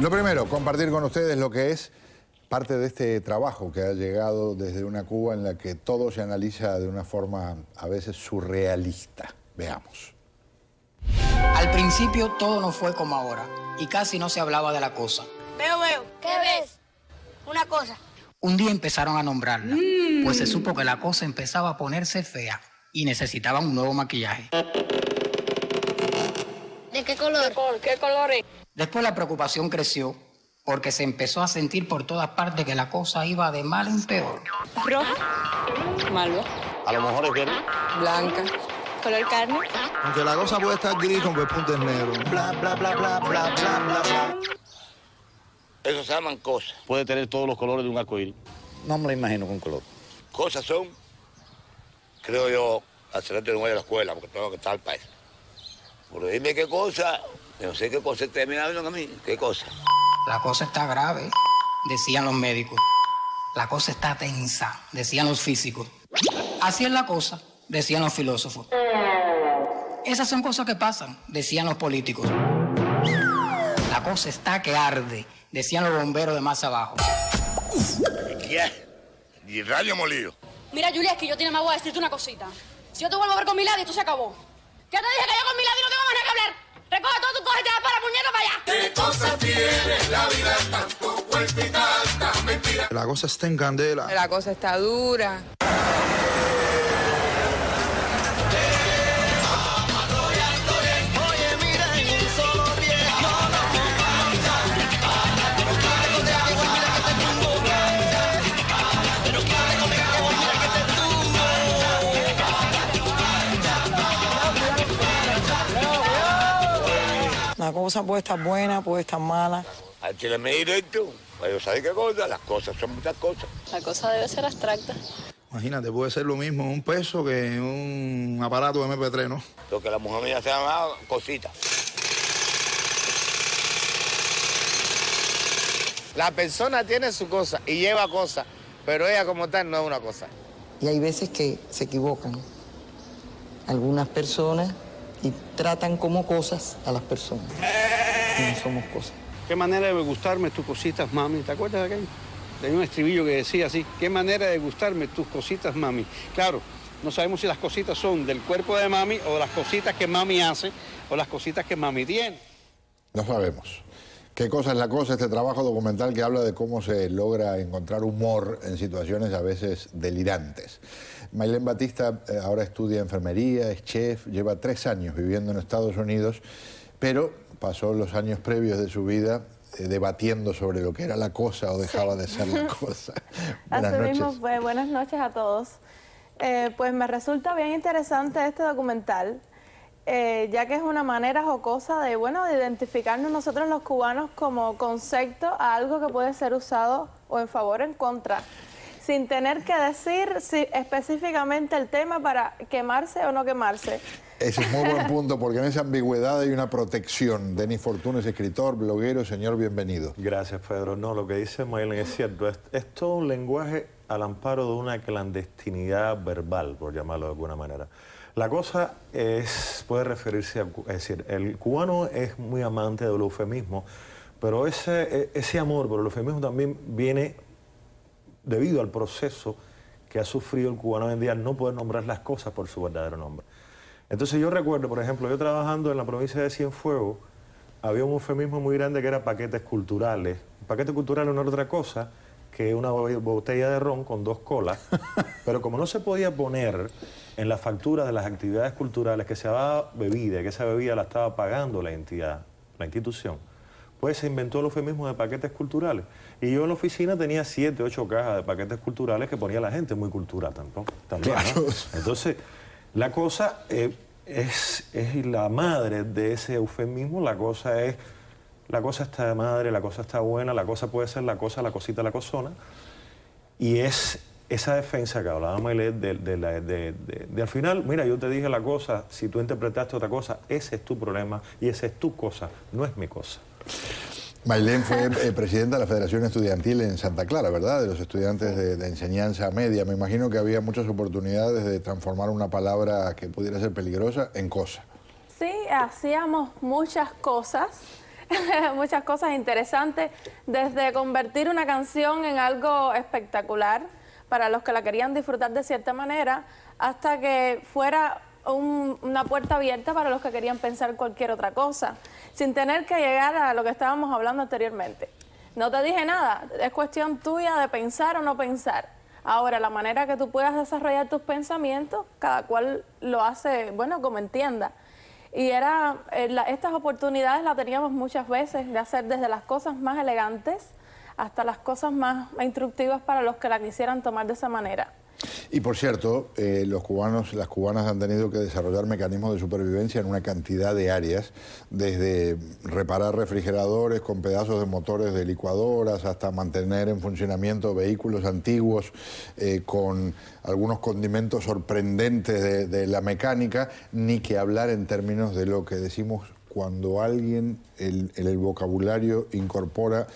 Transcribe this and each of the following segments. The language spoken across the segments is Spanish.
Lo primero, compartir con ustedes lo que es parte de este trabajo que ha llegado desde una Cuba en la que todo se analiza de una forma a veces surrealista. Veamos. Al principio todo no fue como ahora y casi no se hablaba de la cosa. Veo. ¿Qué ves? Una cosa. Un día empezaron a nombrarla, pues se supo que la cosa empezaba a ponerse fea y necesitaban un nuevo maquillaje. ¿De qué color? ¿Qué colores? Después la preocupación creció porque se empezó a sentir por todas partes que la cosa iba de mal en peor. Roja. Malva. A lo mejor es verde. Blanca. Color carne. Aunque la cosa puede estar gris con puntos negros. Bla, bla, bla, bla, bla, bla, bla, bla. Eso se llaman cosas. Puede tener todos los colores de un arcoíris. No me lo imagino con color. Cosas son, creo yo, al cerrarte no voy a la escuela porque tengo que estar al país. Pero dime qué cosa, no sé qué cosa termina viendo a mí. ¿Qué cosa? La cosa está grave, decían los médicos. La cosa está tensa, decían los físicos. Así es la cosa, decían los filósofos. Esas son cosas que pasan, decían los políticos. La cosa está que arde, decían los bomberos de más abajo. ¿Qué? ¿Y radio molido? Mira, Julia, es que yo te voy a decirte una cosita. Si yo te vuelvo a ver con Milady, esto se acabó. Ya te dije que yo con Milady no tengo más nada que hablar. Recoge todo tu coche y te vas para la puñeta para allá. ¿Qué cosa tiene la vida? Tanto cuerpo y tanta mentira. La cosa está en candela. La cosa está dura. La cosa puede estar buena, puede estar mala. Al que le me directo, yo sabía qué cosa, las cosas son muchas cosas. La cosa debe ser abstracta. Imagínate, puede ser lo mismo un peso que un aparato de MP3, ¿no? Lo que la mujer mía se llama cosita. La persona tiene su cosa y lleva cosas, pero ella como tal no es una cosa. Y hay veces que se equivocan. Algunas personas... y tratan como cosas a las personas. No somos cosas. Qué manera de gustarme tus cositas, mami. ¿Te acuerdas de aquel? Tenía un estribillo que decía así. Qué manera de gustarme tus cositas, mami. Claro, no sabemos si las cositas son del cuerpo de mami o las cositas que mami hace o las cositas que mami tiene. No sabemos. ¿Qué cosa es la cosa? Este trabajo documental que habla de cómo se logra encontrar humor en situaciones a veces delirantes. Maylen Batista ahora estudia enfermería, es chef, lleva 3 años viviendo en Estados Unidos, pero pasó los años previos de su vida debatiendo sobre lo que era la cosa o dejaba de ser la cosa. Buenas noches. Así mismo, pues, buenas noches a todos. Pues me resulta bien interesante este documental, ya que es una manera jocosa de, bueno, de identificarnos nosotros los cubanos como concepto a algo que puede ser usado o en favor o en contra, sin tener que decir si específicamente el tema para quemarse o no quemarse. Ese es muy buen punto, porque en esa ambigüedad hay una protección. Denis Fortune es escritor, bloguero, señor, bienvenido. Gracias, Pedro. No, lo que dice Maylen es cierto. Es todo un lenguaje al amparo de una clandestinidad verbal, por llamarlo de alguna manera. La cosa es, puede referirse a... Es decir, el cubano es muy amante del eufemismo, pero ese amor por el eufemismo también viene... debido al proceso que ha sufrido el cubano hoy en día, no poder nombrar las cosas por su verdadero nombre. Entonces yo recuerdo, por ejemplo, yo trabajando en la provincia de Cienfuegos, había un eufemismo muy grande que era paquetes culturales. El paquete cultural no era otra cosa que una botella de ron con 2 colas, pero como no se podía poner en la factura de las actividades culturales que se daba bebida, que esa bebida la estaba pagando la entidad, la institución, pues se inventó el eufemismo de paquetes culturales. Y yo en la oficina tenía 7, 8 cajas de paquetes culturales que ponía la gente muy cultural también, ¿no? Entonces, la cosa es la madre de ese eufemismo. La cosa es, la cosa está de madre, la cosa está buena, la cosa puede ser la cosa, la cosita, la cosona. Y es esa defensa que hablaba Maylen de al final, mira, yo te dije la cosa, si tú interpretaste otra cosa, ese es tu problema y esa es tu cosa, no es mi cosa. Maylen fue presidenta de la Federación Estudiantil en Santa Clara, ¿verdad? De los estudiantes de enseñanza media. Me imagino que había muchas oportunidades de transformar una palabra que pudiera ser peligrosa en cosa. Sí, hacíamos muchas cosas. muchas cosas interesantes, desde convertir una canción en algo espectacular para los que la querían disfrutar de cierta manera, hasta que fuera una puerta abierta para los que querían pensar cualquier otra cosa, sin tener que llegar a lo que estábamos hablando anteriormente. No te dije nada, es cuestión tuya de pensar o no pensar. Ahora, la manera que tú puedas desarrollar tus pensamientos, cada cual lo hace, bueno, como entienda. Y estas oportunidades las teníamos muchas veces de hacer desde las cosas más elegantes hasta las cosas más instructivas para los que la quisieran tomar de esa manera. Y por cierto, los cubanos, las cubanas han tenido que desarrollar mecanismos de supervivencia en una cantidad de áreas, desde reparar refrigeradores con pedazos de motores de licuadoras hasta mantener en funcionamiento vehículos antiguos con algunos condimentos sorprendentes de la mecánica, ni que hablar en términos de lo que decimos cuando alguien el vocabulario incorpora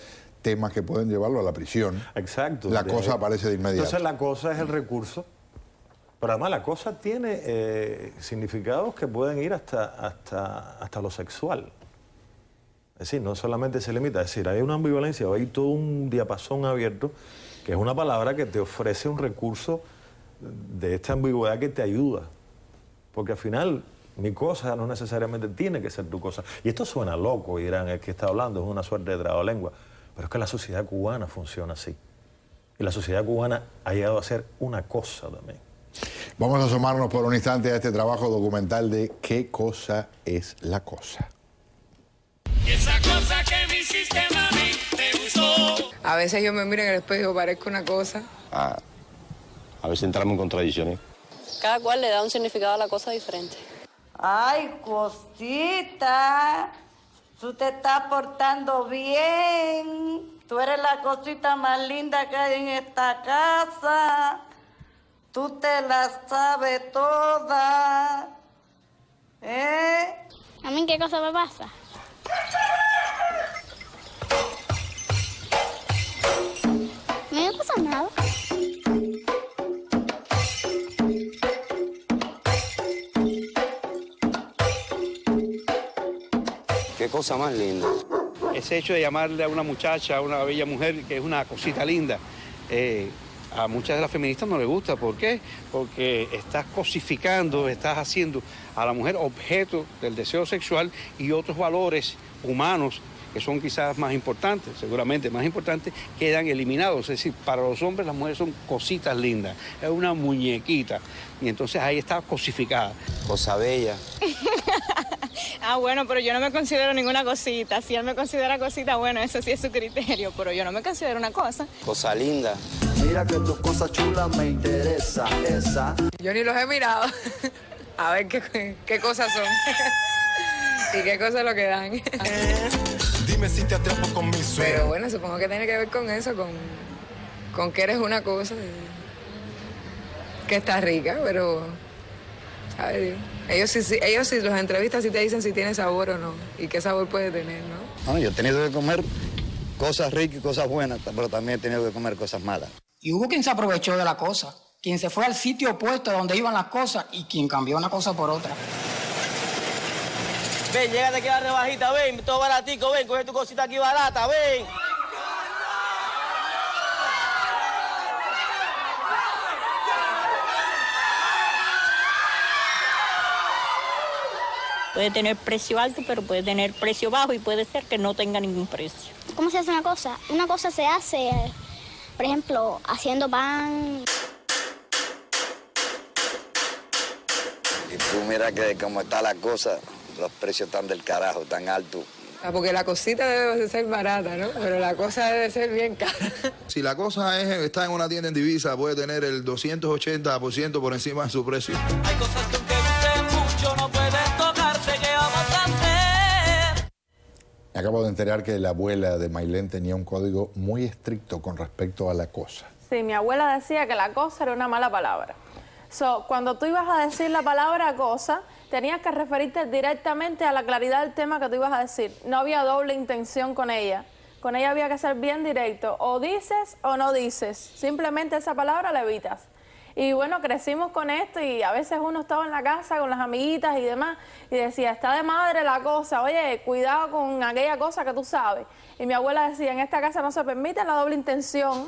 temas que pueden llevarlo a la prisión. Exacto. La cosa aparece de inmediato. Entonces la cosa es el recurso, pero además la cosa tiene significados que pueden ir hasta lo sexual. Es decir, no solamente se limita, es decir, hay una ambivalencia, hay todo un diapasón abierto, que es una palabra que te ofrece un recurso de esta ambigüedad que te ayuda, porque al final mi cosa no necesariamente tiene que ser tu cosa. Y esto suena loco, y dirán, el que está hablando es una suerte de trabalengua. Pero es que la sociedad cubana funciona así. Y la sociedad cubana ha llegado a ser una cosa también. Vamos a asomarnos por un instante a este trabajo documental de ¿Qué cosa es la cosa? Esa cosa que me hiciste, mami, te gustó. A veces yo me miro en el espejo, parezco una cosa. A veces entramos en contradicciones. Cada cual le da un significado a la cosa diferente. ¡Ay, cosita! Tú te estás portando bien, tú eres la cosita más linda que hay en esta casa, tú te la sabes toda, ¿eh? ¿A mí qué cosa me pasa? No me pasa nada. Qué cosa más linda. Ese hecho de llamarle a una muchacha, a una bella mujer, que es una cosita linda, a muchas de las feministas no les gusta. ¿Por qué? Porque estás cosificando, estás haciendo a la mujer objeto del deseo sexual y otros valores humanos que son quizás más importantes, seguramente más importantes, quedan eliminados. Es decir, para los hombres las mujeres son cositas lindas, es una muñequita. Y entonces ahí está cosificada. Cosa bella. Ah, bueno, pero yo no me considero ninguna cosita. Si él me considera cosita, bueno, eso sí es su criterio, pero yo no me considero una cosa. Cosa linda. Mira que tus cosas chulas me interesa, esa. Yo ni los he mirado. A ver qué cosas son. Y qué cosas lo que dan. Dime si te atrapo con mi sueño. Pero bueno, supongo que tiene que ver con eso, con que eres una cosa. Que está rica, pero... A ver, ellos sí, los entrevistas sí te dicen si tiene sabor o no, y qué sabor puede tener, ¿no? Bueno, yo he tenido que comer cosas ricas y cosas buenas, pero también he tenido que comer cosas malas. Y hubo quien se aprovechó de la cosa, quien se fue al sitio opuesto donde iban las cosas y quien cambió una cosa por otra. Ven, llégate aquí a la rebajita, ven, todo baratico, ven, coge tu cosita aquí barata, ven. Puede tener precio alto, pero puede tener precio bajo y puede ser que no tenga ningún precio. ¿Cómo se hace una cosa? Una cosa se hace, por ejemplo, haciendo pan. Y tú mira que como está la cosa, los precios están del carajo, tan altos. Porque la cosita debe ser barata, ¿no? Pero la cosa debe ser bien cara. Si la cosa está en una tienda en divisa, puede tener el 280% por encima de su precio. Hay cosas que aunque guste mucho no puedes tocar. Me acabo de enterar que la abuela de Maylen tenía un código muy estricto con respecto a la cosa. Sí, mi abuela decía que la cosa era una mala palabra. Cuando tú ibas a decir la palabra cosa, tenías que referirte directamente a la claridad del tema que tú ibas a decir. No había doble intención con ella. Con ella había que ser bien directo. O dices o no dices. Simplemente esa palabra la evitas. Y bueno, crecimos con esto y a veces uno estaba en la casa con las amiguitas y demás y decía, está de madre la cosa, oye, cuidado con aquella cosa que tú sabes. Y mi abuela decía, en esta casa no se permite la doble intención,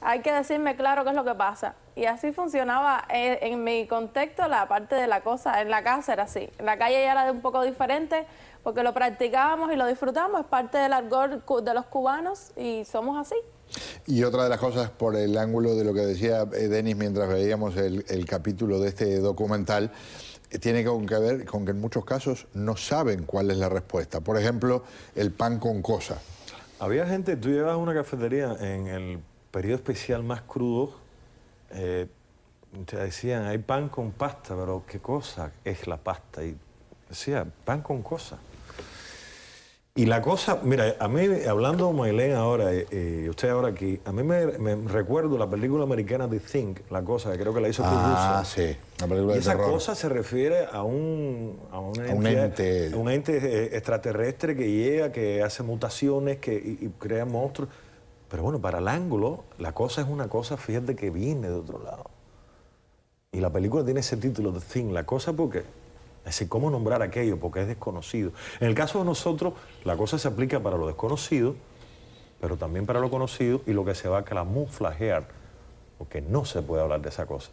hay que decirme claro qué es lo que pasa. Y así funcionaba en mi contexto la parte de la cosa, en la casa era así. En la calle ya era un poco diferente porque lo practicábamos y lo disfrutamos, es parte del argot de los cubanos y somos así. Y otra de las cosas, por el ángulo de lo que decía Denis mientras veíamos el capítulo de este documental, tiene que ver con que en muchos casos no saben cuál es la respuesta. Por ejemplo, el pan con cosa. Había gente, tú llevabas una cafetería en el periodo especial más crudo. Te decían, hay pan con pasta, pero ¿qué cosa es la pasta? Y decía, pan con cosa. Y la cosa, mira, a mí, hablando Maylen ahora, usted ahora aquí, a mí me recuerdo la película americana The Thing, la cosa, que creo que la hizo Cruz. Ah, sí, la película de terror. Y esa cosa se refiere a un ente extraterrestre que llega, que hace mutaciones, que y crea monstruos. Pero bueno, para el ángulo, la cosa es una cosa, fíjate, que viene de otro lado. Y la película tiene ese título, The Thing, la cosa, porque es decir, ¿cómo nombrar aquello? Porque es desconocido. En el caso de nosotros, la cosa se aplica para lo desconocido, pero también para lo conocido y lo que se va a camuflajear, porque no se puede hablar de esa cosa.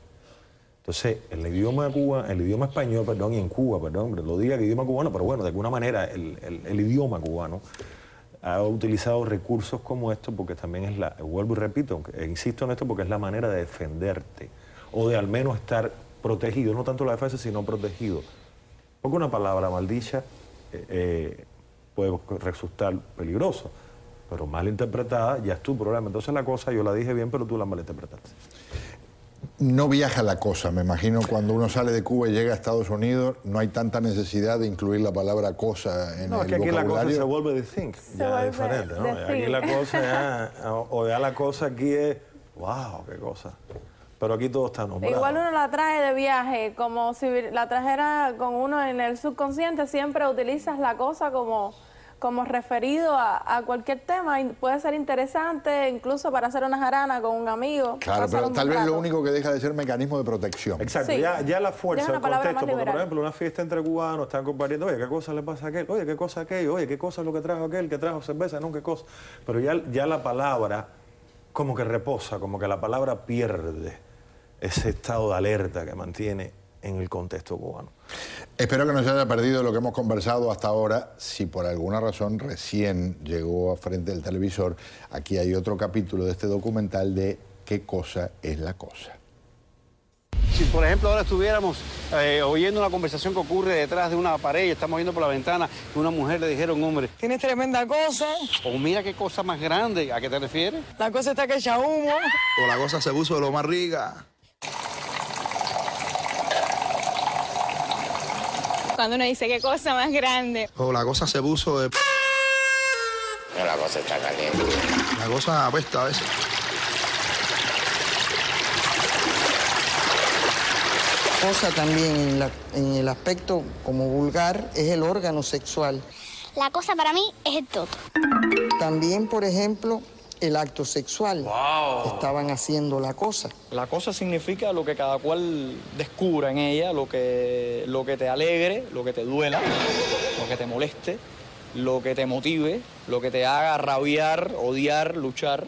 Entonces, el idioma de Cuba, el idioma español, perdón, y en Cuba, perdón, lo diga el idioma cubano, pero bueno, de alguna manera el idioma cubano ha utilizado recursos como esto porque también es la, vuelvo y repito, insisto en esto porque es la manera de defenderte o de al menos estar protegido, no tanto la defensa sino protegido. Porque una palabra maldicha puede resultar peligroso, pero mal interpretada ya es tu problema. Entonces la cosa yo la dije bien, pero tú la malinterpretaste. No viaja la cosa, me imagino, cuando uno sale de Cuba y llega a Estados Unidos, no hay tanta necesidad de incluir la palabra cosa en el vocabulario. No, es que aquí la cosa se vuelve de think, ya es diferente, ¿no? Aquí la cosa ya, o ya la cosa aquí es, wow, qué cosa. Pero aquí todo está nombrado. Igual uno la trae de viaje, como si la trajera con uno en el subconsciente, siempre utilizas la cosa como referido a cualquier tema, puede ser interesante incluso para hacer una jarana con un amigo. Claro, pero tal vez lo único que deja de ser mecanismo de protección. Exacto, sí. Ya la fuerza, el contexto, porque por ejemplo una fiesta entre cubanos, están compartiendo, oye, ¿qué cosa le pasa a aquel? Oye, ¿qué cosa a aquello? Oye, ¿qué cosa es lo que trajo aquel? ¿Qué trajo cerveza? No, ¿qué cosa? Pero ya la palabra como que reposa, como que la palabra pierde ese estado de alerta que mantiene en el contexto cubano. Espero que no se haya perdido lo que hemos conversado hasta ahora. Si por alguna razón recién llegó a frente del televisor, aquí hay otro capítulo de este documental de ¿Qué cosa es la cosa? Si por ejemplo ahora estuviéramos oyendo una conversación que ocurre detrás de una pared y estamos viendo por la ventana que una mujer le dijeron, hombre, tienes tremenda cosa. O mira qué cosa más grande, ¿a qué te refieres? La cosa está que echa humo. O la cosa se puso de lo más rica. Cuando uno dice, ¿qué cosa más grande? O la cosa se puso de... No, la cosa está caliente. La cosa apesta a veces. Cosa también en el aspecto como vulgar es el órgano sexual. La cosa para mí es el toto. También, por ejemplo, el acto sexual. Wow. Estaban haciendo la cosa. La cosa significa lo que cada cual descubra en ella, lo que te alegre, lo que te duela, lo que te moleste, lo que te motive, lo que te haga rabiar, odiar, luchar,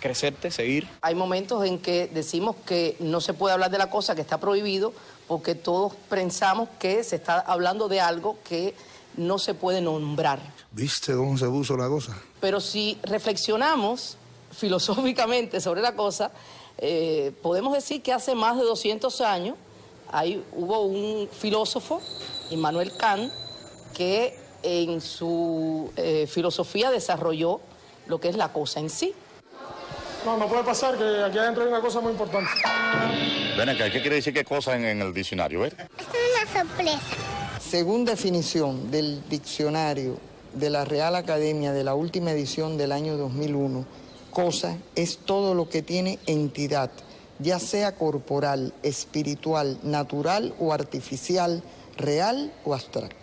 crecerte, seguir. Hay momentos en que decimos que no se puede hablar de la cosa, que está prohibido, porque todos pensamos que se está hablando de algo que no se puede nombrar. ¿Viste dónde se puso la cosa? Pero si reflexionamos filosóficamente sobre la cosa, podemos decir que hace más de 200 años hubo un filósofo, Immanuel Kant, que en su filosofía desarrolló lo que es la cosa en sí. No puede pasar, que aquí adentro hay una cosa muy importante. Ven acá, ¿qué quiere decir qué cosa en el diccionario? ¿Ver? Es una sorpresa. Según definición del diccionario de la Real Academia de la última edición del año 2001, cosa es todo lo que tiene entidad, ya sea corporal, espiritual, natural o artificial, real o abstracta.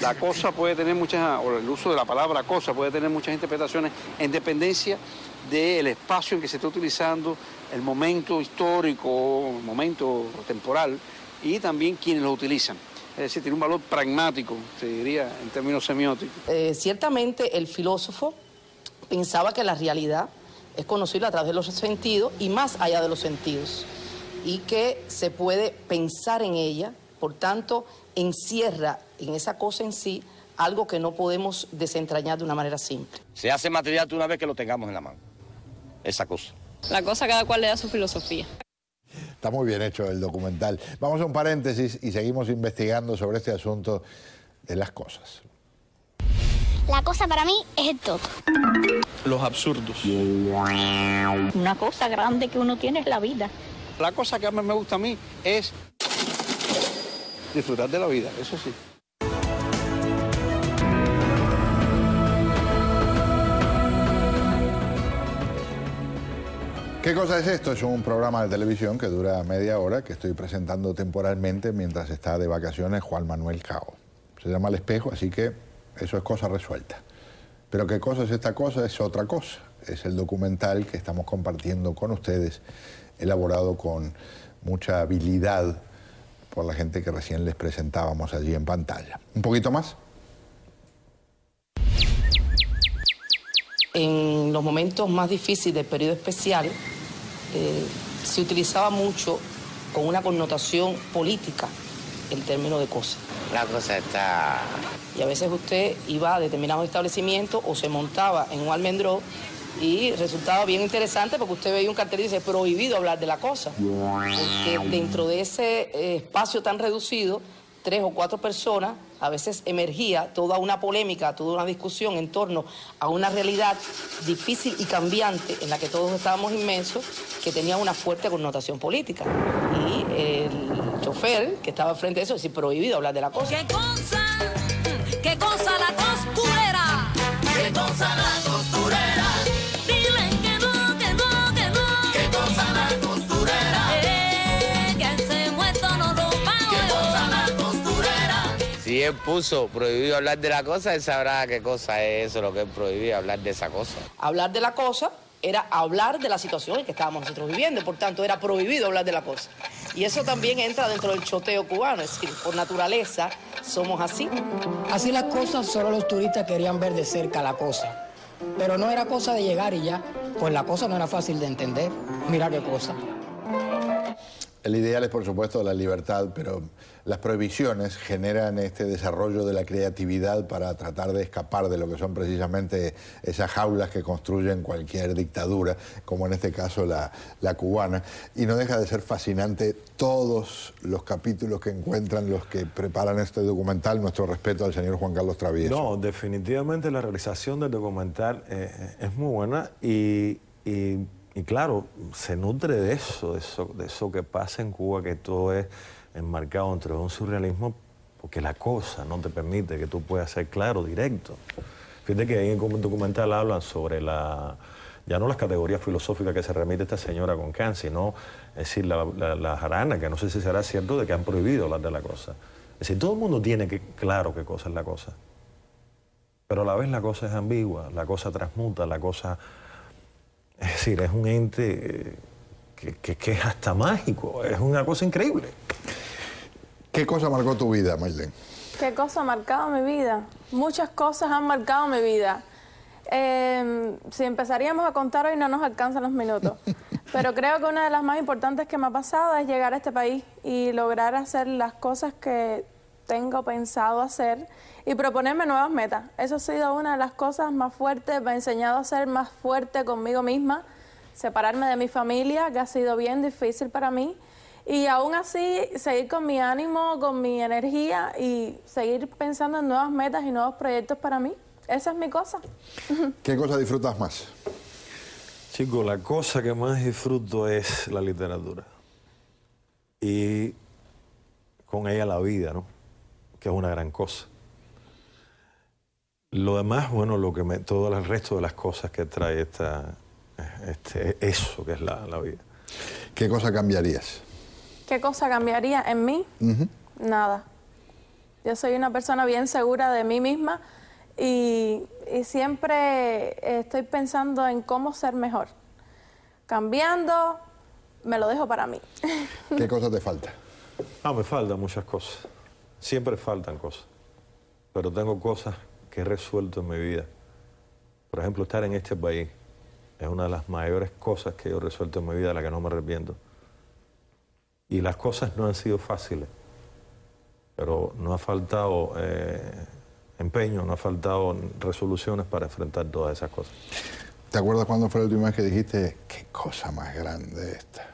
La cosa puede tener muchas, o el uso de la palabra cosa puede tener muchas interpretaciones en dependencia del espacio en que se está utilizando, el momento histórico, el momento temporal y también quienes lo utilizan. Es decir, tiene un valor pragmático, se diría en términos semióticos. Ciertamente el filósofo pensaba que la realidad es conocible a través de los sentidos y más allá de los sentidos, y que se puede pensar en ella, por tanto, encierra en esa cosa en sí algo que no podemos desentrañar de una manera simple. Se hace material de una vez que lo tengamos en la mano, esa cosa. La cosa cada cual le da su filosofía. Está muy bien hecho el documental. Vamos a un paréntesis y seguimos investigando sobre este asunto de las cosas. La cosa para mí es el todo. Los absurdos. Una cosa grande que uno tiene es la vida. La cosa que a mí me gusta a mí es disfrutar de la vida, eso sí. ¿Qué cosa es esto? Es un programa de televisión que dura media hora, que estoy presentando temporalmente mientras está de vacaciones Juan Manuel Cao. Se llama El Espejo, así que eso es cosa resuelta. Pero ¿qué cosa es esta cosa? Es otra cosa. Es el documental que estamos compartiendo con ustedes, elaborado con mucha habilidad por la gente que recién les presentábamos allí en pantalla. ¿Un poquito más? En los momentos más difíciles del periodo especial se utilizaba mucho con una connotación política el término de cosa. La cosa está... Y a veces usted iba a determinados establecimientos o se montaba en un almendro y resultaba bien interesante porque usted veía un cartel y dice prohibido hablar de la cosa. Porque dentro de ese espacio tan reducido, 3 o 4 personas, a veces emergía toda una polémica, toda una discusión en torno a una realidad difícil y cambiante en la que todos estábamos inmensos, que tenía una fuerte connotación política. Y el chofer que estaba frente a eso decía prohibido hablar de la cosa. Qué cosa la costurera? Qué cosa la costurera? Si él puso prohibido hablar de la cosa, él sabrá qué cosa es eso, lo que él prohibió, hablar de esa cosa. Hablar de la cosa era hablar de la situación en que estábamos nosotros viviendo, por tanto era prohibido hablar de la cosa. Y eso también entra dentro del choteo cubano, es decir, por naturaleza somos así. Así las cosas, solo los turistas querían ver de cerca la cosa. Pero no era cosa de llegar y ya, pues la cosa no era fácil de entender. Mira qué cosa. El ideal es, por supuesto, la libertad, pero las prohibiciones generan este desarrollo de la creatividad para tratar de escapar de lo que son precisamente esas jaulas que construyen cualquier dictadura, como en este caso la cubana. Y no deja de ser fascinante todos los capítulos que encuentran los que preparan este documental. Nuestro respeto al señor Juan Carlos Travieso. No, definitivamente la realización del documental es muy buena y claro, se nutre de eso que pasa en Cuba, que todo es enmarcado entre un surrealismo, porque la cosa no te permite que tú puedas ser claro, directo. Fíjate que ahí en el documental hablan sobre ya no las categorías filosóficas que se remite esta señora con Kant, sino, es decir, la jarana, que no sé si será cierto, de que han prohibido hablar de la cosa. Es decir, todo el mundo tiene claro qué cosa es la cosa. Pero a la vez la cosa es ambigua, la cosa transmuta, la cosa... Es decir, es un ente que es hasta mágico, es una cosa increíble. ¿Qué cosa marcó tu vida, Maylen? ¿Qué cosa ha marcado mi vida? Muchas cosas han marcado mi vida. Si empezaríamos a contar hoy no nos alcanzan los minutos. Pero creo que una de las más importantes que me ha pasado es llegar a este país y lograr hacer las cosas que tengo pensado hacer y proponerme nuevas metas. Eso ha sido una de las cosas más fuertes, me ha enseñado a ser más fuerte conmigo misma, separarme de mi familia, que ha sido bien difícil para mí, y aún así seguir con mi ánimo, con mi energía y seguir pensando en nuevas metas y nuevos proyectos para mí. Esa es mi cosa. ¿Qué cosa disfrutas más? Chico, la cosa que más disfruto es la literatura. Y con ella la vida, ¿no? Que es una gran cosa. Lo demás, bueno, todo el resto de las cosas que trae eso que es la vida. ¿Qué cosa cambiaría en mí? Nada. Yo soy una persona bien segura de mí misma y siempre estoy pensando en cómo ser mejor. Cambiando, me lo dejo para mí. ¿Qué cosa te falta? Ah, me faltan muchas cosas. Siempre faltan cosas. Pero tengo cosas que he resuelto en mi vida. Por ejemplo, estar en este país es una de las mayores cosas que yo he resuelto en mi vida, de la que no me arrepiento. Y las cosas no han sido fáciles, pero no ha faltado empeño, no ha faltado resoluciones para enfrentar todas esas cosas. ¿Te acuerdas cuándo fue la última vez que dijiste, qué cosa más grande esta?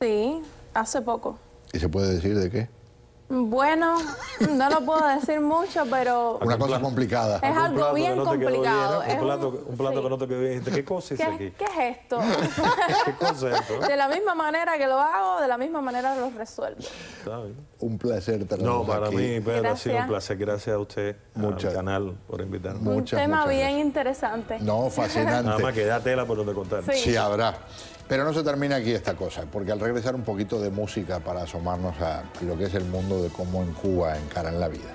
Sí, hace poco. ¿Y se puede decir de qué? Bueno, no lo puedo decir mucho, pero... Una cosa complicada. Es algo bien complicado. Un plato que no te quedó bien. ¿Qué cosa es aquí? ¿Qué es esto? ¿Qué cosa es esto? De la misma manera que lo hago, de la misma manera lo resuelvo. Un placer tenerlo aquí. No, para mí, Pedro, ha sido un placer. Gracias a usted, al canal, por invitarnos. Un tema bien interesante. No, fascinante. Nada más que da tela por donde contar. Sí, habrá. Pero no se termina aquí esta cosa, porque al regresar un poquito de música para asomarnos a lo que es el mundo de cómo en Cuba encaran la vida.